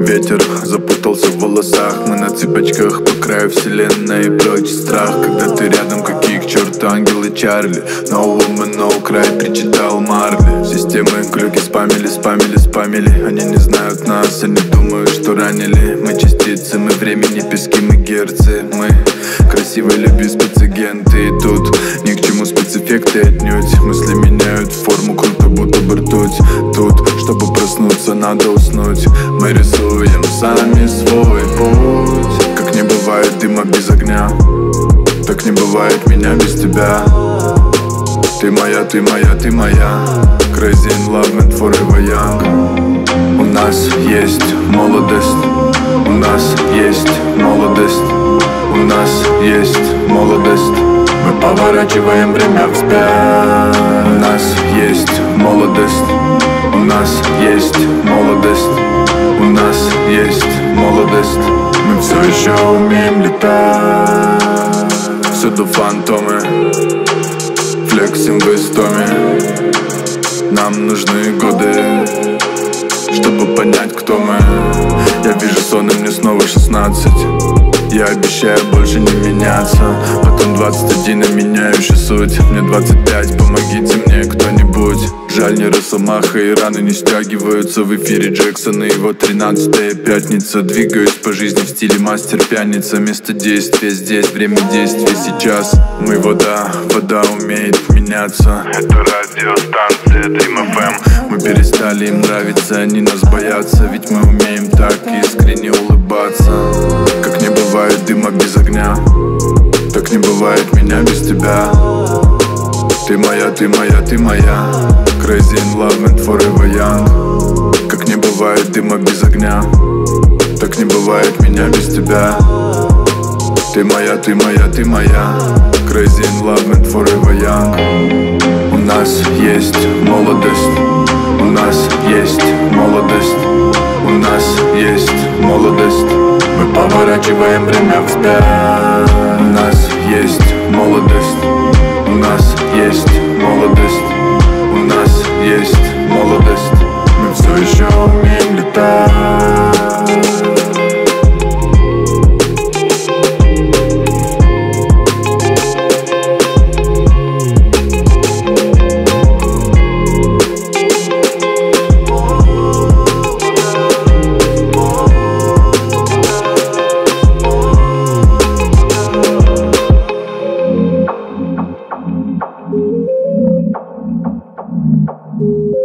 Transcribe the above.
Ветер запутался в волосах, мы на цыпочках по краю вселенной. Прочь страх, когда ты рядом, какие к черту ангелы Чарли. No woman, no cry, причитал Марли. Системы глюки спамили. Они не знают нас, они думают, что ранили. Мы частицы, мы времени, пески, мы герцы. Мы красивые любви, спецагенты. И тут ни к чему спецэффекты отнюдь. Мысли меняют форму круто, будто бы ртуть. Тут, чтобы проснуться, надо уснуть. Мы рисуем сами свой путь. Как не бывает дыма без огня, так не бывает меня без тебя. Ты моя, ты моя, ты моя. Crazy in love and forever young. У нас есть молодость, у нас есть молодость, у нас есть молодость. Мы поворачиваем время вспять. У нас есть молодость, у нас есть молодость, у нас есть молодость. Мы все еще умеем летать. Всюду фантомы, флексим в Tommy. Нам нужны годы, чтобы понять, кто мы. Я вижу сон, и мне снова 16. Я обещаю больше не меняться. Потом 21, и меняющий суть. Мне 25, помогите мне кто-нибудь. Жаль, не росомаха и раны не стягиваются. В эфире Джексон и его 13-я пятница. Двигаюсь по жизни в стиле мастер-пьяница. Место действия здесь, время действия сейчас. Мы вода, вода умеет меняться. Это радиостанция Dream FM. Мы перестали им нравиться, они нас боятся. Ведь мы умеем так искренне улыбаться. Как не бывает дыма без огня, так не бывает меня без тебя. Ты моя, ты моя, ты моя. Crazy in love and forever young. Как не бывает дыма без огня, так не бывает меня без тебя. Ты моя, ты моя, ты моя. Crazy in love and forever young. У нас есть молодость, у нас есть молодость, у нас есть молодость. Мы поворачиваем время вспять. У нас есть молодость, у нас есть молодость, у нас есть молодость. Мы все еще умеем летать. Thank you.